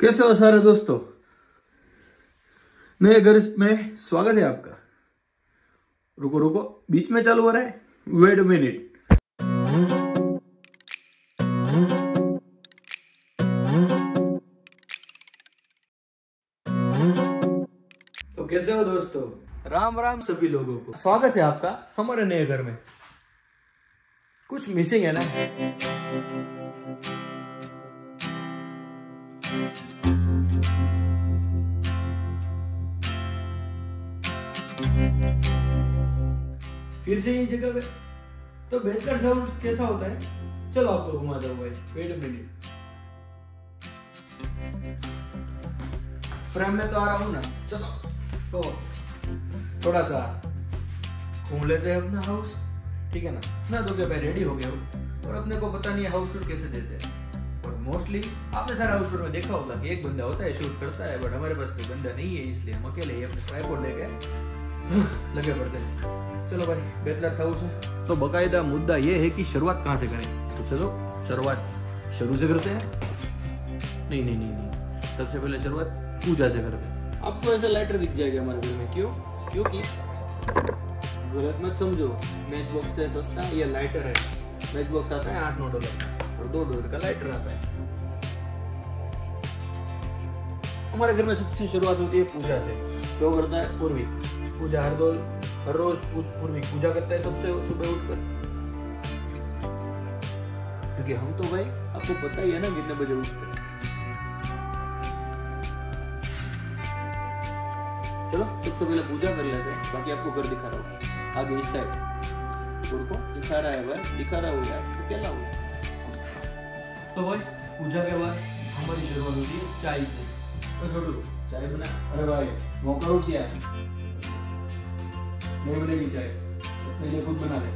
कैसे हो सारे दोस्तों, नए घर में स्वागत है आपका। रुको बीच में चालू हो रहा है, वेट अ मिनट। तो कैसे हो दोस्तों, राम राम सभी लोगों को, स्वागत है आपका हमारे नए घर में। कुछ मिसिंग है ना, फिर से यही जगह पे तो बेहतर साउंड कैसा होता है, चलो आपको घुमा दो भाई। वेट अ मिनट, फ्रेम में तो आ रहा हूं ना, चलो तो थोड़ा सा घूम लेते हैं अपना हाउस, ठीक है ना। ना तो क्या भाई, रेडी हो गया हो और अपने को पता नहीं है हाउस टूर कैसे देते हैं। मोस्टली आपने सारा हाउस टूर में देखा होगा कि एक बंदा होता है, शूट करता है, बट हमारे पास कोई बंदा नहीं है, इसलिए हम अकेले ही अपने ट्राइपॉड लेके लगे पड़ते हैं। चलो भाई, बेहतर हाउस है तो बकायदा मुद्दा ये है कि शुरुआत कहाँ से करें, तो चलो शुरुआत शुरू से करते हैं। नहीं, सबसे पहले शुरुआत पूजा से करते हैं। आपको ऐसा लाइटर दिख जाएगा हमारे घर में, क्यों? क्योंकि गलत मत समझो, मैच बॉक्स से सस्ता यह लाइटर है। मैच बॉक्स आता है $8-9 और $2 का लाइटर आता है। हमारे घर में सबसे शुरुआत होती है पूजा से। जो करता है पूर्वी पूजा, हर रोज पूर्वी पूजा करता है सबसे सुबह उठकर, क्योंकि हम तो भाई आपको पता ही है ना कितने बजे उठते हैं। चलो सबसे पहले पूजा कर लेते हैं, बाकी आपको घर दिखा रहा हूँ। आगे इस साइड घर को दिखा रहा है भाई, दिखा रहा हूँ यार, तो क्या लाऊं। तो भाई पूजा के बाद हमारी शुरुआत होती है चाय से। तो छोटू चाय बना, अरे भाई मौका रोक दिया, नहीं बनेगी चाय, अपने लिए खुद बना ले।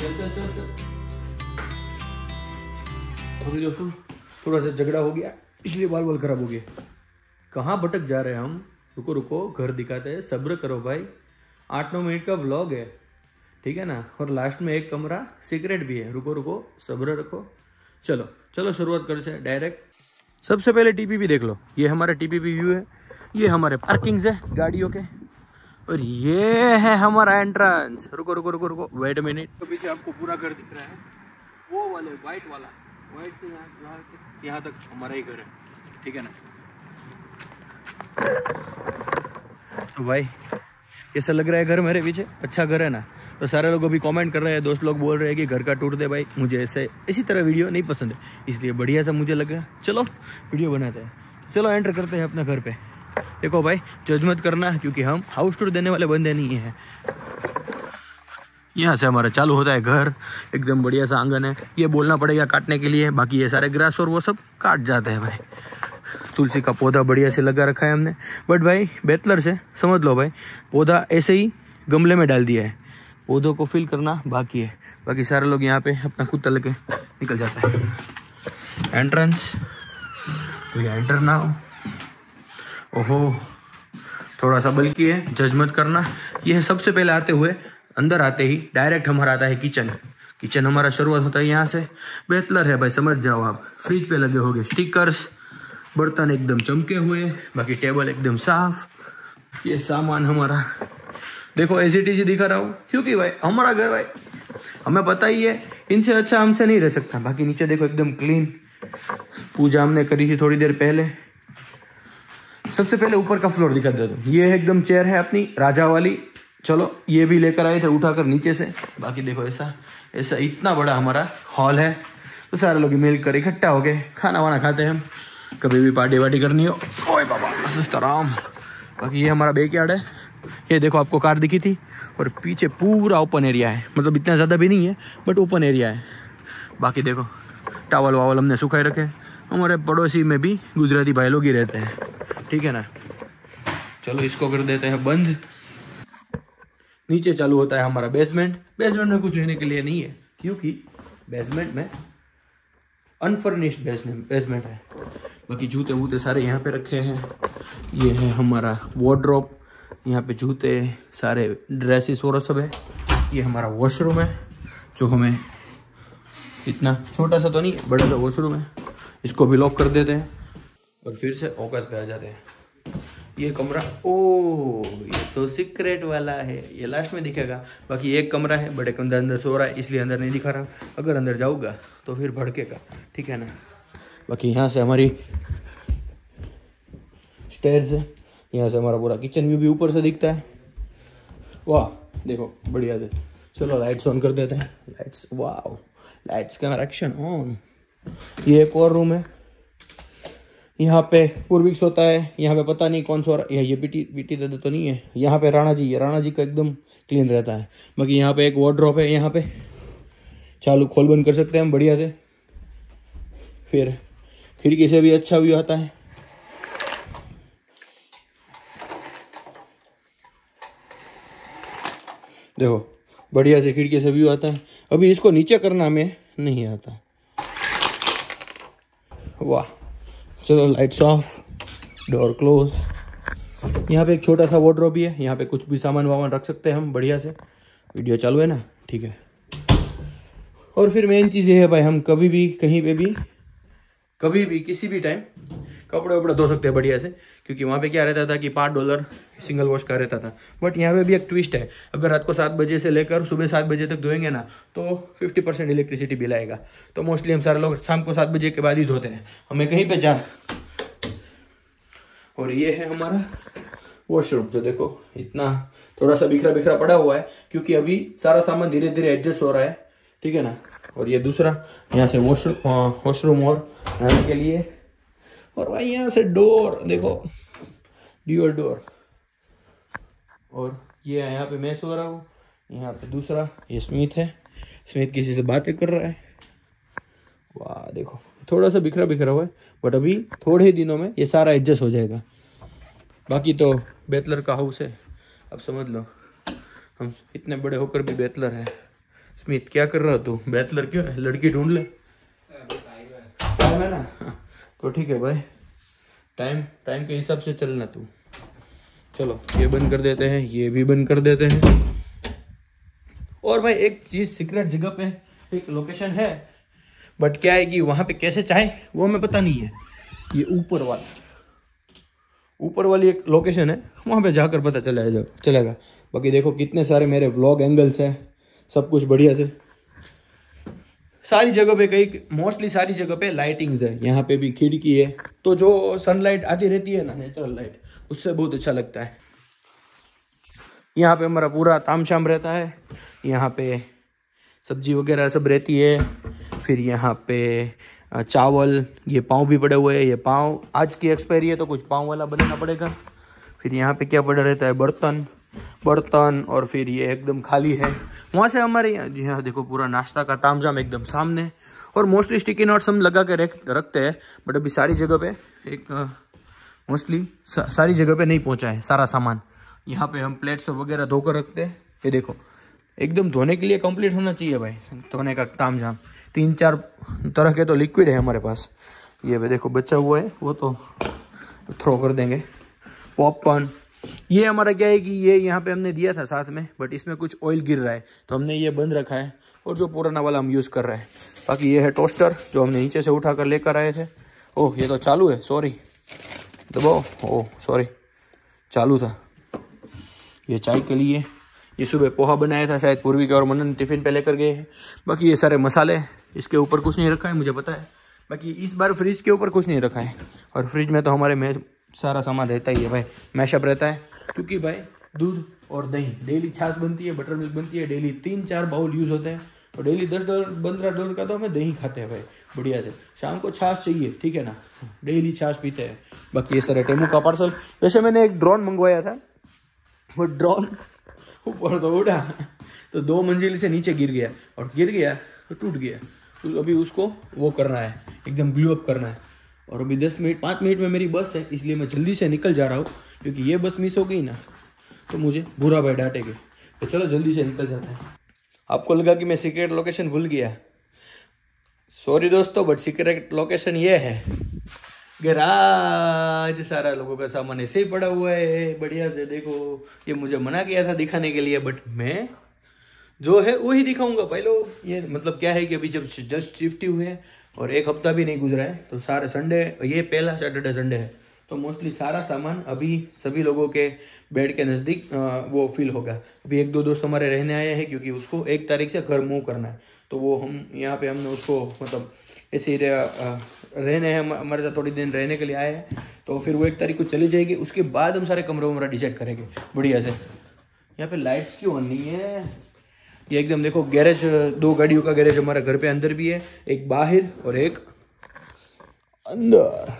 चल। तो दोस्तों थोड़ा सा झगड़ा हो गया, इसलिए बाल खराब हो गया। कहाँ भटक जा रहे हैं हम, रुको घर दिखाते हैं, सब्र करो भाई। 8-9 मिनट का व्लॉग है, ठीक है ना, और लास्ट में एक कमरा सीक्रेट भी है। रुको सब्र रखो। चलो शुरुआत करते हैं डायरेक्ट। सबसे पहले टीपीपी देख लो, ये हमारा टीपीपी व्यू है, ये हमारे पार्किंग्स है गाड़ियों के, और ये है हमारा एंट्रेंस। रुको वेट अ मिनट। तो पीछे आपको पूरा घर दिख रहा है, वो वाले वाइट से यहाँ तक हमारा ही घर है, ठीक है ना। तो भाई कैसा लग रहा है घर मेरे पीछे, अच्छा घर है ना। तो सारे लोग अभी कमेंट कर रहे हैं, दोस्त लोग बोल रहे हैं कि घर का टूर दे भाई, मुझे ऐसे इसी तरह वीडियो नहीं पसंद है, इसलिए बढ़िया सा मुझे लगा चलो वीडियो बनाते हैं। चलो एंटर करते हैं अपने घर पे। देखो भाई जज मत करना, क्योंकि हम हाउस टूर देने वाले बंदे नहीं हैं। यहाँ से हमारा चालू होता है घर, एकदम बढ़िया सा आंगन है, ये बोलना पड़ेगा काटने के लिए, बाकी ये सारे ग्रास और वो सब काट जाते हैं भाई। तुलसी का पौधा बढ़िया से लगा रखा है हमने, बट भाई बेतलर से समझ लो भाई, पौधा ऐसे ही गमले में डाल दिया है, पौधों को फिल करना बाकी है। बाकी सारे लोग यहाँ पे अपना कुत्ता लेके निकल जाता है। एंट्रेंस, तो ये एंटर ना हो। ओहो थोड़ा सा बल्कि है, जज मत करना। यह सबसे पहले आते हुए अंदर आते ही डायरेक्ट हमारा आता है किचन हमारा शुरुआत होता है यहाँ से। बेहतर है भाई, समझ जाओ आप। फ्रिज पे लगे होंगे स्टिकर्स, बर्तन एकदम चमके हुए, बाकी टेबल एकदम साफ। ये सामान हमारा देखो ऐसी टीजी दिखा रहा हूँ, क्योंकि भाई हमारा घर भाई हमें पता ही है, इनसे अच्छा हमसे नहीं रह सकता। बाकी नीचे देखो एकदम क्लीन, पूजा हमने करी थी थोड़ी देर पहले। सबसे पहले ऊपर का फ्लोर दिखा देता हूँ, ये एकदम चेयर है अपनी राजा वाली, चलो ये भी लेकर आए थे उठाकर नीचे से। बाकी देखो ऐसा इतना बड़ा हमारा हॉल है, तो सारे लोग मिलकर इकट्ठा हो गए खाना वाना खाते हैं हम, कभी भी पार्टी वार्टी करनी हो। ओए बाबा सुस्त आराम। बाकी ये हमारा बैकयार्ड है, ये देखो आपको कार दिखी थी, और पीछे पूरा ओपन एरिया है, मतलब इतना ज़्यादा भी नहीं है बट ओपन एरिया है। बाकी देखो टावल वावल हमने सुखाए रखे, हमारे पड़ोसी में भी गुजराती भाई लोग ही रहते हैं, ठीक है ना। चलो इसको कर देते हैं बंद। नीचे चालू होता है हमारा बेसमेंट। बेसमेंट में कुछ लेने के लिए नहीं है, क्योंकि बेसमेंट में अनफर्निश्ड बेसमेंट है। बाकी जूते वूते सारे यहाँ पे रखे हैं। ये है हमारा वार्डरोब, यहाँ पे जूते सारे ड्रेसेस वगैरह सब है। ये हमारा वॉशरूम है, जो हमें इतना छोटा सा तो नहीं है, बड़ा सा वॉशरूम है, इसको भी लॉक कर देते हैं। और फिर से औकात पे आ जाते हैं। ये कमरा, ओ ये तो सीक्रेट वाला है, ये लास्ट में दिखेगा। बाकी एक कमरा है, बड़े कमरे अंदर सो रहा है इसलिए अंदर नहीं दिखा रहा, अगर अंदर जाऊँगा तो फिर भड़केगा, ठीक है ना। बाकी यहाँ से हमारी स्टेयर्स है, यहाँ से हमारा पूरा किचन व्यू भी ऊपर से दिखता है। वाह देखो बढ़िया से। चलो लाइट्स ऑन कर देते हैं, लाइट्स, वाह लाइट्स कैमरा एक्शन ऑन। ये एक और रूम है, यहाँ पे पूर्विक सोता है, यहाँ पे पता नहीं कौन सो रहा, ये बीटी दादा तो नहीं है। यहाँ पे राणा जी है, राणा जी का एकदम क्लीन रहता है। बाकी यहाँ पे एक वार्डरोब है, यहाँ पे चालू खोल बंद कर सकते हैं हम बढ़िया से। फिर खिड़की से भी अच्छा व्यू आता है। देखो बढ़िया से खिड़की से व्यू आता है। अभी इसको नीचे करना हमें नहीं आता। वाह चलो लाइट्स ऑफ, डोर क्लोज। यहाँ पे एक छोटा सा वार्डरोब भी है, यहाँ पे कुछ भी सामान वामान रख सकते हैं हम बढ़िया से। वीडियो चालू है ना, ठीक है। और फिर मेन चीज़ ये है भाई, हम कभी भी कहीं पे भी कभी भी किसी भी टाइम कपड़े वपड़े धो सकते हैं बढ़िया से, क्योंकि वहाँ पे क्या रहता था कि $5 सिंगल वॉश का रहता था। बट यहाँ पे भी एक ट्विस्ट है, अगर रात को 7 बजे से लेकर सुबह 7 बजे तक धोएंगे ना तो 50% इलेक्ट्रिसिटी बिल आएगा। तो मोस्टली हम सारे लोग शाम को 7 बजे के बाद ही धोते हैं, हमें कहीं पे जा। और ये है हमारा वॉशरूम, जो देखो इतना थोड़ा सा बिखरा बिखरा पड़ा हुआ है, क्योंकि अभी सारा सामान धीरे धीरे एडजस्ट हो रहा है, ठीक है ना। और ये दूसरा यहाँ से वॉशरूम और रहने के लिए। और भाई यहाँ से डोर देखो, ड्यूअल डोर। और ये यहाँ पे मैं सो रहा हूँ, यहाँ पे दूसरा ये स्मित है, स्मित किसी से बातें कर रहा है। वाह देखो थोड़ा सा बिखरा बिखरा हुआ है, बट अभी थोड़े ही दिनों में ये सारा एडजस्ट हो जाएगा। बाकी तो बैचलर का हाउस है, अब समझ लो हम इतने बड़े होकर भी बैचलर है। स्मित क्या कर रहा तू, बैचलर क्यों है, लड़की ढूंढ ले। टाइम है ना, तो ठीक है भाई, टाइम के हिसाब से चलना तू। चलो ये बंद कर देते हैं, ये भी बंद कर देते हैं। और भाई एक चीज़, सीक्रेट जगह पे एक लोकेशन है, बट क्या है कि वहाँ पे कैसे चाहे वो हमें पता नहीं है। ये ऊपर वाली एक लोकेशन है, वहाँ पे जाकर पता चलेगा। बाकी देखो कितने सारे मेरे व्लॉग एंगल्स हैं, सब कुछ बढ़िया से। सारी जगह पे कई मोस्टली सारी जगह पे लाइटिंग्स है, यहाँ पे भी खिड़की है, तो जो सनलाइट आती रहती है ना, नेचुरल लाइट, उससे बहुत अच्छा लगता है। यहाँ पे हमारा पूरा तामशाम रहता है, यहाँ पे सब्जी वगैरह सब रहती है। फिर यहाँ पे चावल, ये पाव भी पड़े हुए हैं, ये पाव आज की एक्सपायरी है तो कुछ पाव वाला बनाना पड़ेगा। फिर यहाँ पे क्या पड़ा रहता है, बर्तन। और फिर ये एकदम खाली है, वहाँ से हमारे यहाँ देखो पूरा नाश्ता का तामझाम एकदम सामने। और मोस्टली स्टिकी नोट्स हम लगा के रखते हैं, बट अभी सारी जगह पे एक मोस्टली सारी जगह पे नहीं पहुँचा है सारा सामान। यहाँ पे हम प्लेट्स वगैरह धोकर रखते हैं, ये देखो एकदम धोने के लिए कंप्लीट होना चाहिए भाई, धोने का तामझाम। 3-4 तरह के तो लिक्विड है हमारे पास। ये भाई देखो बचा हुआ है, वो तो थ्रो कर देंगे। पॉपकॉर्न, ये हमारा क्या है कि ये यहाँ पे हमने दिया था साथ में, बट इसमें कुछ ऑयल गिर रहा है तो हमने ये बंद रखा है, और जो पुराना वाला हम यूज़ कर रहे हैं। बाकी ये है टोस्टर, जो हमने नीचे से उठा कर लेकर आए थे। ओह ये तो चालू है, सॉरी दबाओ, ओह सॉरी चालू था। ये चाय के लिए, ये सुबह पोहा बनाया था शायद, पूर्वी के और मनन टिफ़िन पे लेकर गए हैं। बाकी ये सारे मसाले, इसके ऊपर कुछ नहीं रखा है मुझे पता है। बाकी इस बार फ्रिज के ऊपर कुछ नहीं रखा है, और फ्रिज में तो हमारे सारा सामान रहता ही है भाई, मैशअप रहता है। क्योंकि भाई दूध और दही डेली, छाछ बनती है, बटर मिल्क बनती है, डेली 3-4 बाउल यूज़ होते हैं। और डेली $10-15 का तो हमें दही खाते हैं भाई बढ़िया से। शाम को छाछ चाहिए, ठीक है ना, डेली छाछ पीते हैं। बाकी ये सारे टेमू का पार्सल, वैसे मैंने एक ड्रोन मंगवाया था, वो ड्रोन ऊपर तो उड़ा तो 2 मंजिल से नीचे गिर गया तो टूट गया, तो अभी उसको वो करना है, एकदम ग्लू अप करना है। और अभी 5 मिनट में मेरी बस है, इसलिए मैं जल्दी से निकल जा रहा हूँ, क्योंकि ये बस मिस हो गई ना तो मुझे बुरा भाई डांटेंगे। तो चलो जल्दी से निकल जाते हैं। आपको लगा कि मैं सीक्रेट लोकेशन भूल गया, सॉरी दोस्तों, बट सीक्रेट लोकेशन ये है, गैराज। सारा लोगों का सामान ऐसे ही पड़ा हुआ है बढ़िया से। देखो ये मुझे मना किया था दिखाने के लिए, बट मैं जो है वो ही दिखाऊंगा भाई लोग। ये मतलब क्या है कि अभी जब जस्ट शिफ्ट हुए हैं और एक हफ्ता भी नहीं गुजरा है, तो सारे संडे, ये पहला सैटरडे संडे है, तो मोस्टली सारा सामान अभी सभी लोगों के बेड के नज़दीक वो फिल होगा। अभी एक दो दोस्त हमारे रहने आए हैं क्योंकि उसको 1 तारीख से घर मूव करना है, तो वो हम यहाँ पे हमने उसको मतलब ऐसे रहने हैं, हमारे साथ थोड़ी दिन रहने के लिए आए हैं, तो फिर वो 1 तारीख को चली जाएगी। उसके बाद हम सारे कमरे वमरा डिसाइड करेंगे बढ़िया से। यहाँ पे लाइट्स क्यों ऑन नहीं है? ये एकदम देखो गैरेज, 2 गाड़ियों का गैरेज हमारा घर पे अंदर भी है, एक बाहर और एक अंदर।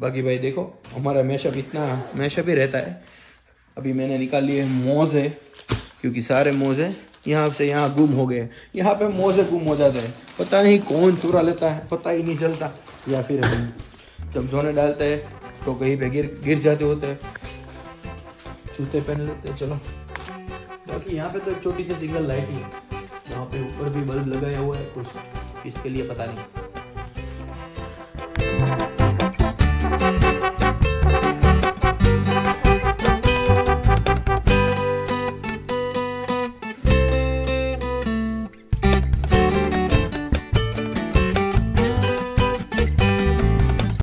बाकी भाई देखो हमारा मैशअप, इतना मैशअप ही रहता है। अभी मैंने निकाल लिए मोज़े, क्योंकि सारे मोज़े यहाँ से यहाँ गुम हो गए। यहाँ पे मोज़े गुम हो जाते हैं, पता नहीं कौन चुरा लेता है, पता ही नहीं चलता। या फिर हम जब धोने डालते हैं तो कहीं पे गिर जाते होते हैं, जूते पहन लेते हैं। चलो बाकी यहाँ पे तो छोटी सी सिंगल लाइट ही है, यहाँ पे ऊपर भी बल्ब लगाया हुआ है कुछ इसके लिए, पता नहीं।